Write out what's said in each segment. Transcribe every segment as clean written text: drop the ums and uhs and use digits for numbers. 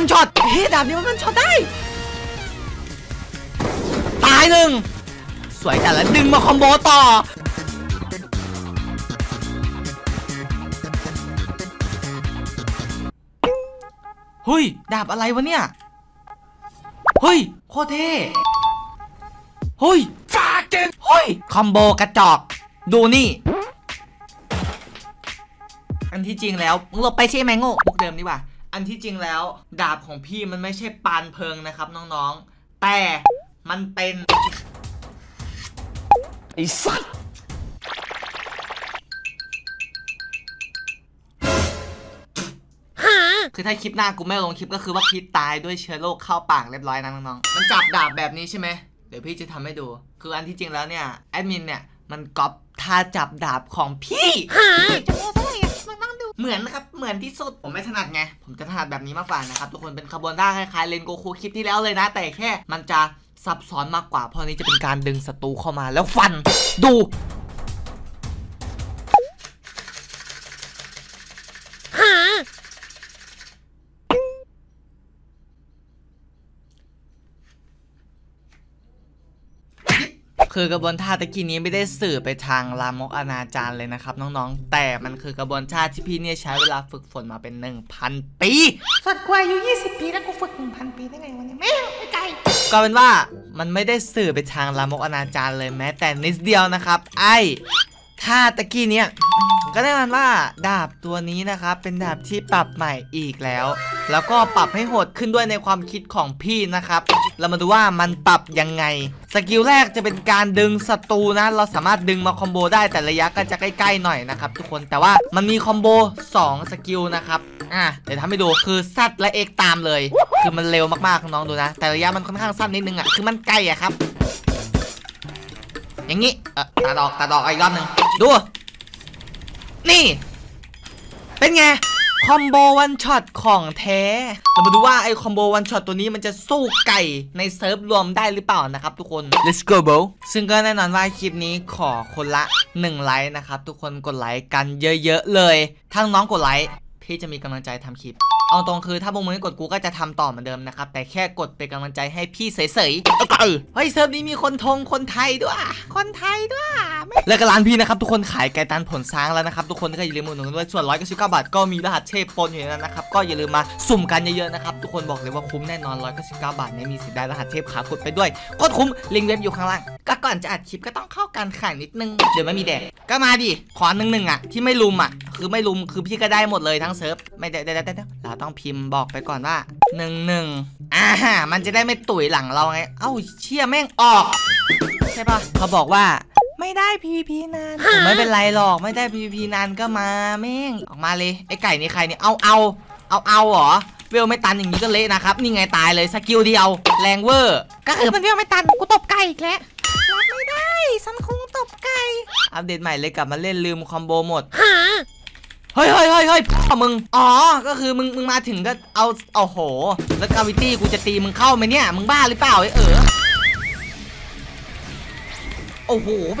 วันช็อตเฮ้ดาบนี้มันช็อตได้ตายหนึ่งสวยจัดแล้วดึงมาคอมโบต่อเฮ้ยดาบอะไรวะเนี่ยเฮ้ยโคตรเท่เฮ้ยฟาเกนเฮ้ยคอมโบกระจอกดูนี่อันที่จริงแล้วมึงหลบไปใช่ไหมโง่บุกเดิมดีกว่าอันที่จริงแล้วดาบของพี่มันไม่ใช่ปานเพลิงนะครับน้องๆแต่มันเป็นไอ้สัสคือถ้าคลิปหน้ากูไม่ลงคลิปก็คือว่าพี่ตายด้วยเชื้อโรคเข้าปากเรียบร้อยนะน้องๆมันจับดาบแบบนี้ใช่ไหมเดี๋ยวพี่จะทำให้ดูคืออันที่จริงแล้วเนี่ยแอดมินเนี่ยมันก๊อปท่าจับดาบของพี่เหมือนนะครับเหมือนที่สุดผมไม่ถนัดไงผมจะถนัดแบบนี้มากกว่านะครับทุกคนเป็นขบวนท่าคล้ายๆเลนโกคูคลิปที่แล้วเลยนะแต่แค่มันจะซับซ้อนมากกว่าเพราะนี้จะเป็นการดึงศัตรูเข้ามาแล้วฟันดูคือกระบวนท่าตะกี้นี้ไม่ได้สื่อไปทางลามกอนาจารเลยนะครับน้องๆแต่มันคือกระบวนท่าที่พี่เนี่ยใช้เวลาฝึกฝนมาเป็น 1,000 ปีสัตว์กว่าอายุ20 ปีแล้วกูฝึก 1,000 ปีได้ไงวะเนี่ยแม่ไม่ใจก็เป็นว่ามันไม่ได้สื่อไปทางลามกอนาจารเลยแม้แต่นิดเดียวนะครับไอ้ท่าตะกี้เนี่ยก็แน่นอนว่าดาบตัวนี้นะครับเป็นดาบที่ปรับใหม่อีกแล้วก็ปรับให้โหดขึ้นด้วยในความคิดของพี่นะครับเรามาดูว่ามันปรับยังไงสกิลแรกจะเป็นการดึงศัตรูนะเราสามารถดึงมาคอมโบได้แต่ระยะก็จะใกล้ๆหน่อยนะครับทุกคนแต่ว่ามันมีคอมโบ2 สกิลนะครับเดี๋ยวทำให้ดูคือซัดและเอกตามเลยคือมันเร็วมากๆน้องดูนะแต่ระยะมันค่อนข้างสั้นนิดนึงอ่ะคือมันใกล้อ่ะครับอย่างนี้ตัดออกอีกรอบหนึ่งดูนี่เป็นไงคอมโบวันช็อตของแท้เรามาดูว่าไอคอมโบวันช็อตตัวนี้มันจะสู้ไก่ในเซิร์ฟรวมได้หรือเปล่านะครับทุกคน let's go bro ซึ่งก็แน่นอนว่าคลิปนี้ขอคนละ1 ไลค์นะครับทุกคนกดไลค์กันเยอะๆเลยถ้าน้องกดไลค์พี่จะมีกำลังใจทำคลิปเอาตรงคือถ้าพวกมึงไม่กดกูก็จะทำต่อเหมือนเดิมนะครับแต่แค่กดเป็นกำลังใจให้พี่เสยๆเฮ้ยเซิร์ฟนี้มีคนไทยด้วยและก็ร้านพี่นะครับทุกคนขายไก่ตันผลช้างแล้วนะครับทุกคนก็อย่าลืมอุดหนุนด้วยส่วน199 บาทก็มีรหัสเชฟปนอยู่ในนั้นนะครับก็อย่าลืมมาสุ่มกันเยอะๆนะครับทุกคนบอกเลยว่าคุ้มแน่นอน199 บาทเนี่ยมีสิทธิ์ได้รหัสเชฟขากดไปด้วยกดคุ้มลิงก์เว็บอยู่ข้างล่างก็ก่อนจะอัดคลิปก็ต้องเข้าการขายนิดนึงเดี๋ยวไม่มีแดกก็มาดิขอหนึ่งอ่ะที่ไม่ลุมอ่ะคือไม่ลุมคือพี่ก็ได้หมดเลยทั้งเซิร์ฟไม่ได้เราต้องพิมพ์บอกไปก่อนว่า1มันจะได้ไม่ตุ๋ยหลังเราไงเอ้าเชี่ยแม่งออกใช่ปะเขาบอกว่าไม่ได้ PVP นานไม่เป็นไรหรอกไม่ได้ PVP นานก็มาแม่งออกมาเลยไอ้ไก่นี่ใครเนี่ยเอาหรอเวลไม่ตันอย่างนี้ก็เละนะครับนี่ไงตายเลยสกิลเดียวแรงเวอร์ก็คือมันเวลไม่ตันกูตบไก่อีกแล้วรับไม่ได้สันคงตบไก่อัปเดตใหม่เลยกลับมาเล่นลืมคอมโบหมดเฮ้ยมึงอ๋อก็คือมึงมาถึงก็เอาโหแล้วกาวิตี้กูจะตีมึงเข้าไหมเนี่ยมึงบ้าหรือเปล่าไอ้โอ้โหไป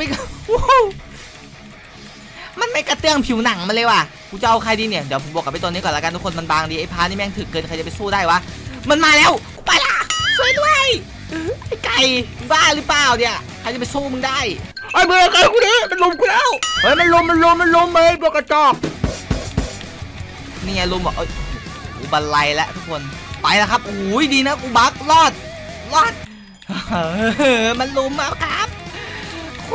มันไม่กระเตื้องผิวหนังมาเลยว่ะกูจะเอาใครดีเนี่ยเดี๋ยวผมบอกกับไอ้ตัวนี้ก่อนละกันทุกคนมันบางดีไอ้พานี่แม่งถึกเกินใครจะไปสู้ได้วะมันมาแล้วกูไปละช่วยด้วยไอ้ไก่บ้าหรือเปล่าเนี่ยใครจะไปสู้มึงได้ไอ้เบอร์ไก่กูนี่มันลุมกูแล้วเฮ้ยมันลุมเฮ้ยตัวกระจอกนี่ไงลุมบอกกูบันไลแล้วทุกคนไปแล้วครับโอ้ยดีนะกูบักรอดมันลุมมาครับกู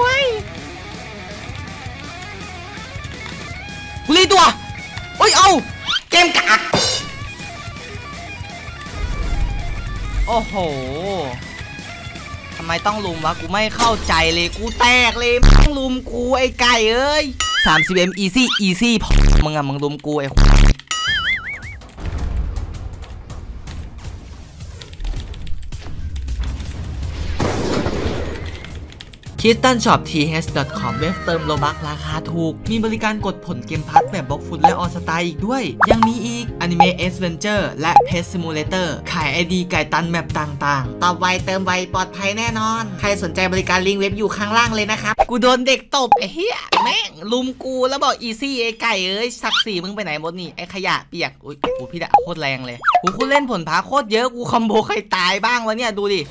รีตัวโอ้ยเอาเกมกากโอ้โหทำไมต้องลุมวะกูไม่เข้าใจเลยกูแตกเลยต้องลุมกูไอ้ไก่เอ้ย30M easy พอมึงลุมกูไอ้ค crystalshopth.com เว็บเติมโลบัคราคาถูกมีบริการกดผลเกมพัทแบบบล็อกฟุตและออสตาอีกด้วยยังมีอีก Anime Adventure และ Pet Simulator ขาย ID ไก่ตันแบบต่างๆตอบไวเติมไวปลอดภัยแน่นอนใครสนใจบริการลิงก์เว็บอยู่ข้างล่างเลยนะครับกูโดนเด็กตบไอ้เหี้ยแม่งลุมกูแล้วบอกอีซี่ไอ้ไก่เอ้ยสักสีมึงไปไหนหมดนี่ไอ้ขยะเปียกอุ้ยกูพี่ดะโคตรแรงเลยกูเล่นผลพาโคตรเยอะกูคอมโบใครตายบ้างวะเนี่ยดูดิ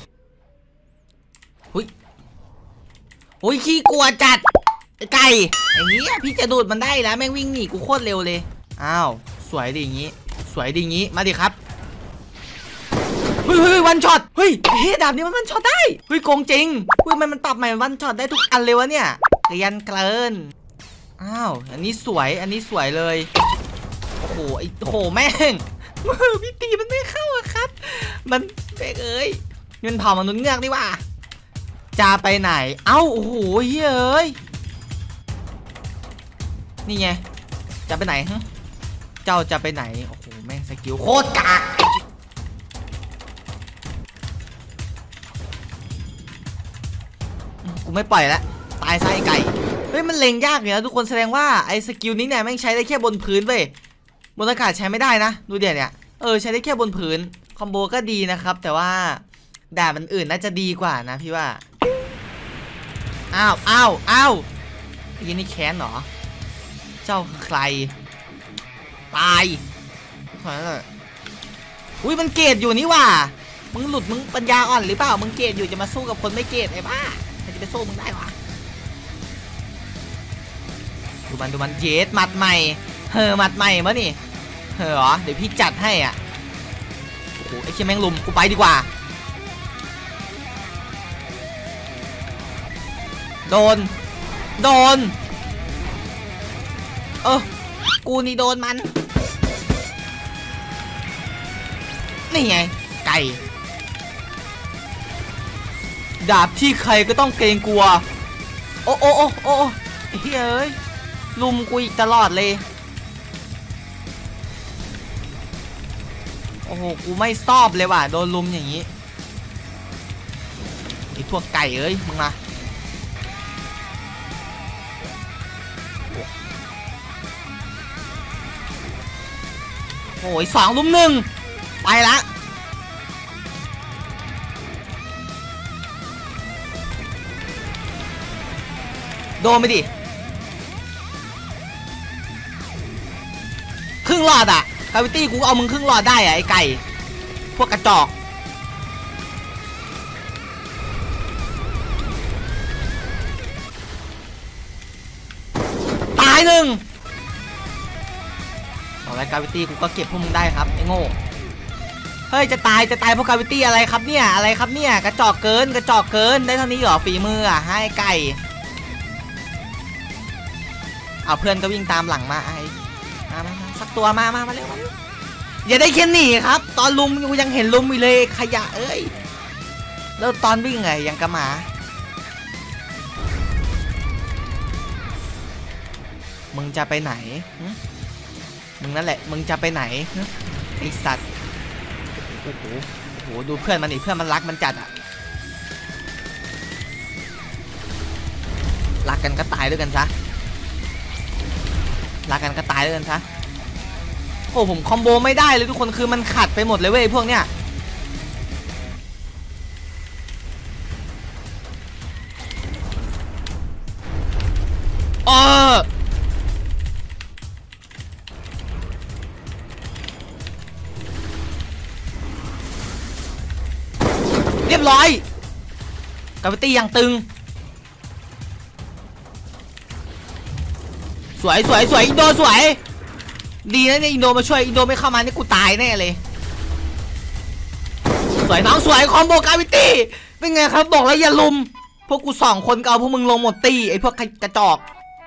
อุ้ยขี้กลัวจัดไก่อย่างนี้พี่จะดูดมันได้แล้วแม่งวิ่งหนีกูโคตรเร็วเลยอ้าวสวยดีอย่างนี้สวยดีอย่างนี้มาดิครับเฮ้ยวันช็อตเฮ้ยดาบนี้มันวันช็อตได้เฮ้ยโกงจริงเฮ้ยมันปรับใหม่วันช็อตได้ทุกอันเลยวะเนี่ยเกรียนเกลินอ้าวอันนี้สวยเลยโอ้โหแม่งพี่ตีมันไม่เข้าอะครับมันเด็กเอ้ยมันเผามนุษย์เงือกดิว่าจะไปไหนเอ้าโอ้โหเฮ้ยนี่ไงจะไปไหนฮะเจ้าจะไปไหนโอ้โหแม่งสกิลโคตรกากกูไม่ปล่อยแล้วตายไส้ไก่เฮ้ยมันเล็งยากอยู่นะทุกคนแสดงว่าไอ้สกิลนี้เนี่ยแม่งใช้ได้แค่บนพื้นเว้ยบนอากาศใช้ไม่ได้นะดูเดี๋ยวเนี่ยใช้ได้แค่บนพื้นคอมโบก็ดีนะครับแต่ว่าดาบมันอื่นน่าจะดีกว่านะพี่ว่าอ้าวยิงนี่แค้นเหรอเจ้าใครตายอุ้ยมันเกตอยู่นี่ว่ามึงหลุดมึงปัญญาอ่อนหรือเปล่ามึงเกตอยู่จะมาสู้กับคนไม่เกตไอ้บ้าใครจะไปสู้มึงได้วะดูมันเย็ดหมัดใหม่หมัดใหม่มั้ยนี่เหรอเดี๋ยวพี่จัดให้อ่ะโอ้โหไอ้เชี่ยแม่งลุมกูไปดีกว่าโดนกูนี่โดนมันนี่ไงไก่ดาบที่ใครก็ต้องเกรงกลัวโอ้เฮ้ยลุมกูอีกตลอดเลยโอ้โหกูไม่ซอบเลยว่ะโดนลุมอย่างนี้ไอ้พวกไก่เอ้ยมึงมาโอ้ย2 ลุม 1ไปละโดนไปดิครึ่งหลอดอ่ะคาวิตี้กูเอามึงครึ่งหลอดได้อ่ะไอ้ไก่พวกกระจอกตาย1กาวิตี้กูก็เก็บพวกมึงได้ครับไอ้โง่เฮ้ยจะตายพวกกาวิตี้อะไรครับเนี่ยกระจอกเกินได้เท่านี้เหรอฝีมืออ่ะให้ไก่เอาเพื่อนก็วิ่งตามหลังมาไอ้มาสักตัวมาเร็วอย่าได้เค้นหนีครับตอนลุมกูยังเห็นลุมอยู่เลยขยะเอ้ยแล้วตอนวิ่งไงยังกระหมามึงจะไปไหนมึงนั่นแหละมึงจะไปไหนไอสัตว์โอ้โหดูเพื่อนมันดิเพื่อนมันรักมันจัดอ่ะรักกันก็ตายด้วยกันซะโอ้ผมคอมโบไม่ได้เลยทุกคนคือมันขัดไปหมดเลยเว้ยพวกเนี้ยร้อยกาวิตี้ยังตึงสวยอินโดสวยดีนะเนี่ยอินโดมาช่วยอินโดไม่เข้ามานี่กูตายแน่เลยสวยน้องสวยคอมโบกาวิตี้เป็นไงครับบอกแล้วอย่าลุมพวกกู2 คนก็เอาพวกมึงลงหมดตีไอพวกกระจอก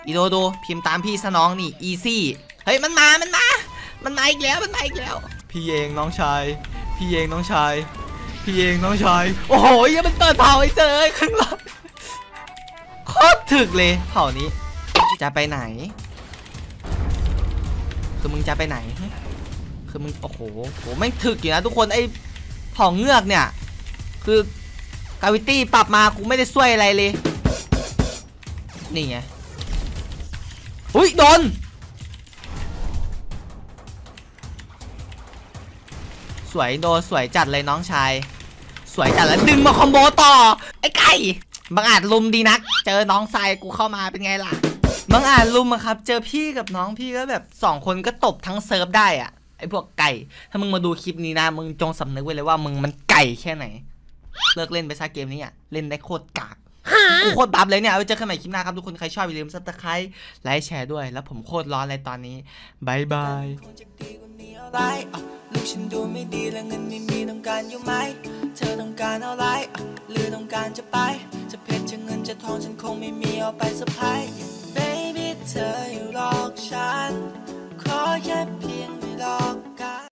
อินโดดูพิมพ์ตามพี่สนองนี่อีซี่เฮ้ยมันมาอีกแล้วพี่เองน้องชายโอ้โหยังเป็นเปิดเผาไอ้เจอข้างหลังโคตรถึกเลยเผานี้จะไปไหนคือมึงจะไปไหนคือมึงโอ้โหไม่ถึกอยู่นะทุกคนไอ้เผาเงือกเนี่ยคือกาวิตี้ปรับมากูไม่ได้ช่วยอะไรเลย นี่ไงอุ้ยโดนสวยโดนสวยจัดเลยน้องชายสวยจัดแล้วดึงมาคอมโบต่อไอ้ไก่บังอาจลุมดีนักเจอน้องชายกูเข้ามาเป็นไงล่ะบังอาจลุมอะครับเจอพี่กับน้องพี่ก็แบบ2คนก็ตบทั้งเซิร์ฟได้อะไอ้พวกไก่ถ้ามึงมาดูคลิปนี้นะมึงจงสำนึกไว้เลยว่ามึงมันไก่แค่ไหนเลิกเล่นไปซะเกมนี้อ่ะเล่นได้โคตรกากกูโคตรบัฟเลยเนี่ยเอาไว้เจอกันใหม่คลิปหน้าครับทุกคนใครชอบอย่าลืม Subscribe ไลค์แชร์ด้วยแล้วผมโคตรร้อนเลยตอนนี้บายบายลูกฉันดูไม่ดีแล้วเงินไม่มีต้องการอยู่ไหมเธอต้องการอะไรหรือต้องการจะไปจะเพชรจะเงินจะทองฉันคงไม่มีเอาไปสะพาย Baby เธออยู่หลอกฉันขอแค่เพียงไม่หลอก